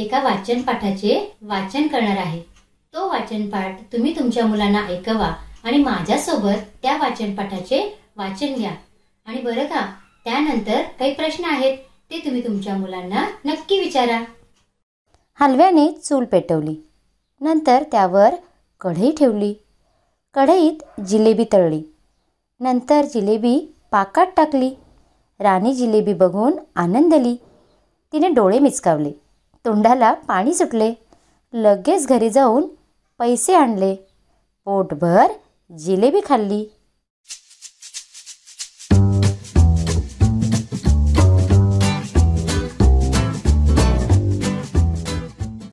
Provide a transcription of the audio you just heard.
एका वाचन पाठाचे वाचन करणार आहे। तो वाचन पाठ तुम्ही तुमच्या मुलांना ऐकवा आणि माझ्यासोबत त्या वाचन पाठाचे वाचन घ्या। आणि बरं का, त्यानंतर काही प्रश्न आहेत ते तुम्ही तुमच्या मुलांना नक्की विचारा। हलव्याने चूल पेटवली, नंतर त्यावर कढई ठेवली। कढईत जिलेबी तळली, नंतर जिलेबी पाकात टाकली। राणी जिलेबी बघून आनंदली, तिने डोळे मिचकावले, तोंडाला पाणी सुटले। लगेच घरी जाऊन पैसे आणले, पोटभर जिलेबी खाल्ली।